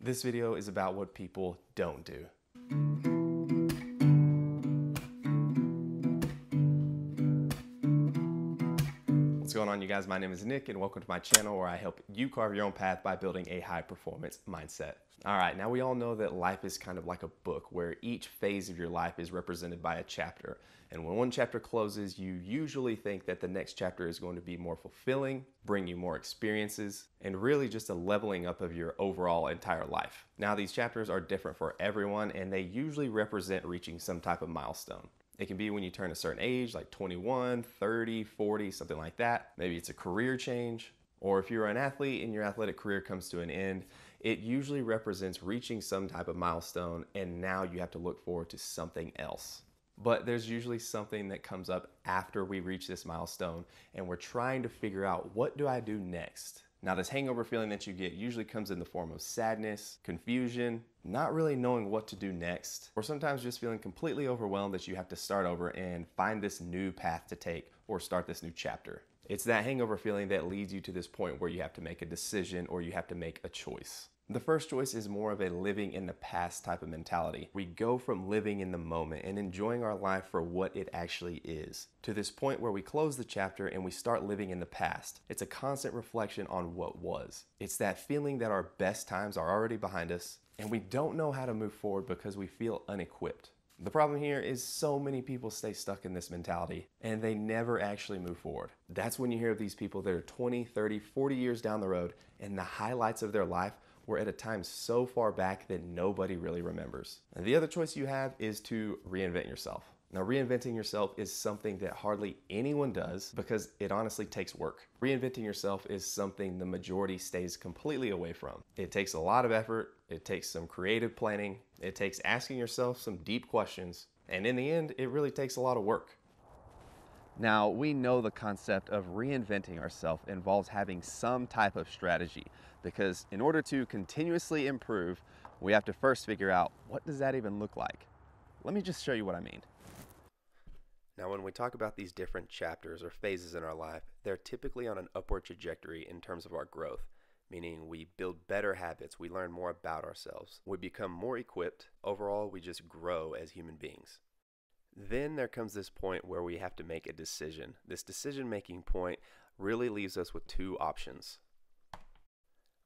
This video is about what people don't do. What's going on, you guys? My name is Nick and welcome to my channel where I help you carve your own path by building a high performance mindset. All right, now we all know that life is kind of like a book where each phase of your life is represented by a chapter. And when one chapter closes, you usually think that the next chapter is going to be more fulfilling, bring you more experiences, and really just a leveling up of your overall entire life. Now, these chapters are different for everyone and they usually represent reaching some type of milestone. It can be when you turn a certain age, like 21, 30, 40, something like that. Maybe it's a career change, or if you're an athlete and your athletic career comes to an end, it usually represents reaching some type of milestone and now you have to look forward to something else. But there's usually something that comes up after we reach this milestone and we're trying to figure out, what do I do next? Now, this hangover feeling that you get usually comes in the form of sadness, confusion, not really knowing what to do next, or sometimes just feeling completely overwhelmed that you have to start over and find this new path to take or start this new chapter. It's that hangover feeling that leads you to this point where you have to make a decision or you have to make a choice. The first choice is more of a living in the past type of mentality. We go from living in the moment and enjoying our life for what it actually is to this point where we close the chapter and we start living in the past. It's a constant reflection on what was. It's that feeling that our best times are already behind us and we don't know how to move forward because we feel unequipped. The problem here is so many people stay stuck in this mentality and they never actually move forward. That's when you hear of these people that are 20, 30, 40 years down the road and the highlights of their life were at a time so far back that nobody really remembers. And the other choice you have is to reinvent yourself. Now, reinventing yourself is something that hardly anyone does because it honestly takes work. Reinventing yourself is something the majority stays completely away from. It takes a lot of effort. It takes some creative planning. It takes asking yourself some deep questions. And in the end, it really takes a lot of work. Now, we know the concept of reinventing ourselves involves having some type of strategy, because in order to continuously improve, we have to first figure out, what does that even look like? Let me just show you what I mean. Now, when we talk about these different chapters or phases in our life, they're typically on an upward trajectory in terms of our growth, meaning we build better habits, we learn more about ourselves, we become more equipped. Overall, we just grow as human beings. Then there comes this point where we have to make a decision. This decision-making point really leaves us with two options.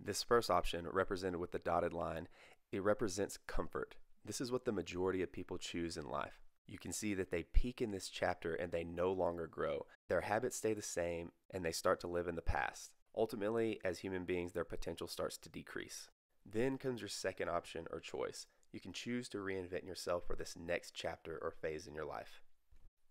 This first option, represented with the dotted line, it represents comfort. This is what the majority of people choose in life. You can see that they peak in this chapter and they no longer grow. Their habits stay the same and they start to live in the past. Ultimately, as human beings, their potential starts to decrease. Then comes your second option or choice. You can choose to reinvent yourself for this next chapter or phase in your life.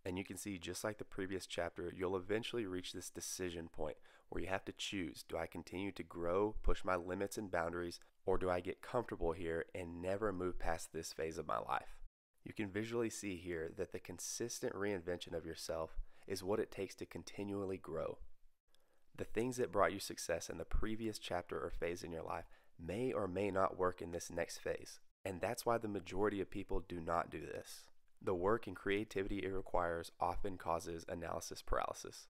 And you can see, just like the previous chapter, you'll eventually reach this decision point where you have to choose, do I continue to grow, push my limits and boundaries, or do I get comfortable here and never move past this phase of my life? You can visually see here that the consistent reinvention of yourself is what it takes to continually grow. The things that brought you success in the previous chapter or phase in your life may or may not work in this next phase. And that's why the majority of people do not do this. The work and creativity it requires often causes analysis paralysis.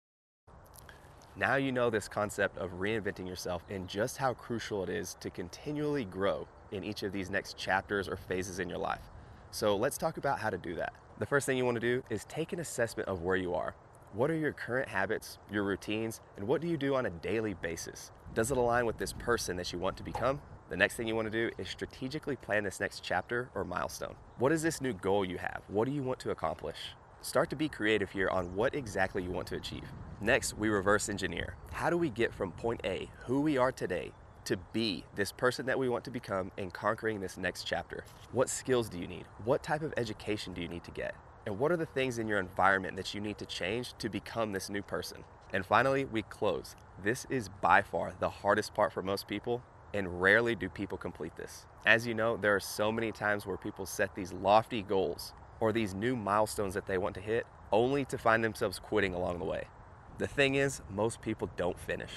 Now you know this concept of reinventing yourself and just how crucial it is to continually grow in each of these next chapters or phases in your life. So let's talk about how to do that. The first thing you want to do is take an assessment of where you are. What are your current habits, your routines, and what do you do on a daily basis? Does it align with this person that you want to become? The next thing you want to do is strategically plan this next chapter or milestone. What is this new goal you have? What do you want to accomplish? Start to be creative here on what exactly you want to achieve. Next, we reverse engineer. How do we get from point A, who we are today, to be this person that we want to become in conquering this next chapter? What skills do you need? What type of education do you need to get? And what are the things in your environment that you need to change to become this new person? And finally, we close. This is by far the hardest part for most people, and rarely do people complete this. As you know, there are so many times where people set these lofty goals or these new milestones that they want to hit only to find themselves quitting along the way. The thing is, most people don't finish.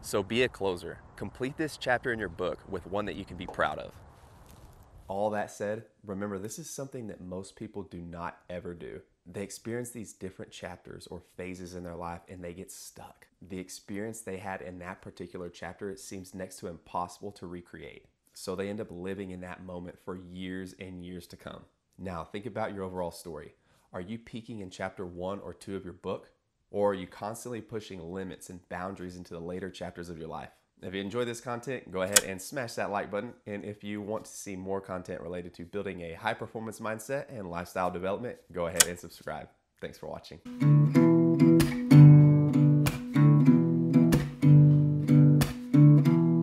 So be a closer. Complete this chapter in your book with one that you can be proud of. All that said, remember, this is something that most people do not ever do. They experience these different chapters or phases in their life and they get stuck. The experience they had in that particular chapter seems next to impossible to recreate. So they end up living in that moment for years and years to come. Now, think about your overall story. Are you peaking in chapter 1 or 2 of your book? Or are you constantly pushing limits and boundaries into the later chapters of your life? If you enjoy this content, go ahead and smash that like button. And if you want to see more content related to building a high performance mindset and lifestyle development, go ahead and subscribe. Thanks for watching.